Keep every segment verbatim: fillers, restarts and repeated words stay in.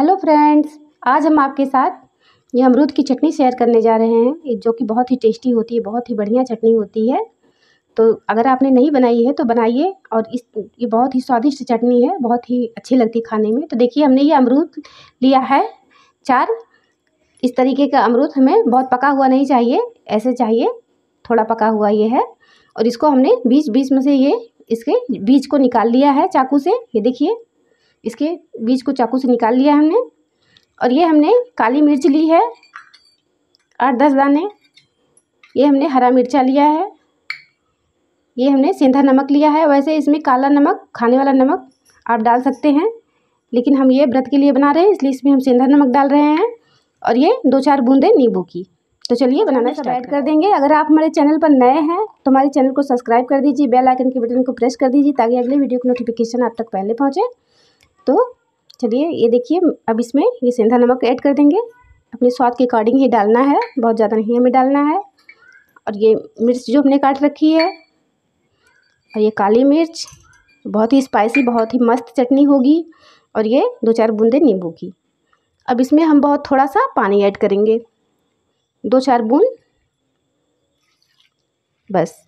Hello friends, आज हम आपके साथ ये अमरूद की चटनी शेयर करने जा रहे हैं, जो कि बहुत ही टेस्टी होती है, बहुत ही बढ़िया चटनी होती है। तो अगर आपने नहीं बनाई है तो बनाइए, और इस ये बहुत ही स्वादिष्ट चटनी है, बहुत ही अच्छी लगती खाने में। तो देखिए, हमने ये अमरूद लिया है चार। इस तरीके का अमरूद हमें बहुत पका हुआ नहीं चाहिए, ऐसे चाहिए, थोड़ा पका हुआ ये है। और इसको हमने बीज बीज में से ये इसके बीज को निकाल लिया है चाकू से। ये देखिए, इसके बीज को चाकू से निकाल लिया हमने। और ये हमने काली मिर्च ली है आठ दस दाने। ये हमने हरा मिर्चा लिया है। ये हमने सेंधा नमक लिया है। वैसे इसमें काला नमक, खाने वाला नमक आप डाल सकते हैं, लेकिन हम ये व्रत के लिए बना रहे हैं, इसलिए इसमें हम सेंधा नमक डाल रहे हैं। और ये दो चार बूंदें नींबू की। तो चलिए बनाना सब ऐड कर देंगे। अगर आप हमारे चैनल पर नए हैं तो हमारे चैनल को सब्सक्राइब कर दीजिए, बेल आइकन के बटन को प्रेस कर दीजिए, ताकि अगले वीडियो की नोटिफिकेशन आप तक पहले पहुँचे। तो चलिए, ये देखिए, अब इसमें ये सेंधा नमक ऐड कर देंगे। अपने स्वाद के अकॉर्डिंग ही डालना है, बहुत ज़्यादा नहीं हमें डालना है। और ये मिर्च जो हमने काट रखी है, और ये काली मिर्च, बहुत ही स्पाइसी, बहुत ही मस्त चटनी होगी। और ये दो चार बूंदें नींबू की। अब इसमें हम बहुत थोड़ा सा पानी ऐड करेंगे, दो चार बूंद बस।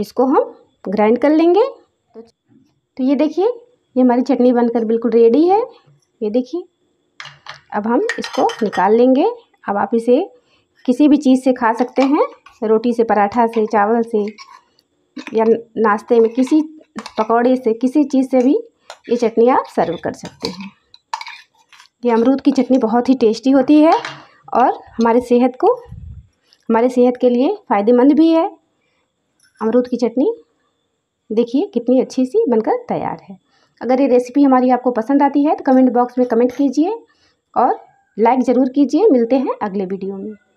इसको हम ग्राइंड कर लेंगे। तो ये देखिए, ये हमारी चटनी बनकर बिल्कुल रेडी है। ये देखिए, अब हम इसको निकाल लेंगे। अब आप इसे किसी भी चीज़ से खा सकते हैं, रोटी से, पराठा से, चावल से, या नाश्ते में किसी पकौड़े से, किसी चीज़ से भी ये चटनी आप सर्व कर सकते हैं। ये अमरूद की चटनी बहुत ही टेस्टी होती है, और हमारे सेहत को हमारे सेहत के लिए फ़ायदेमंद भी है। अमरूद की चटनी देखिए कितनी अच्छी सी बनकर तैयार है। अगर ये रेसिपी हमारी आपको पसंद आती है तो कमेंट बॉक्स में कमेंट कीजिए और लाइक ज़रूर कीजिए। मिलते हैं अगले वीडियो में।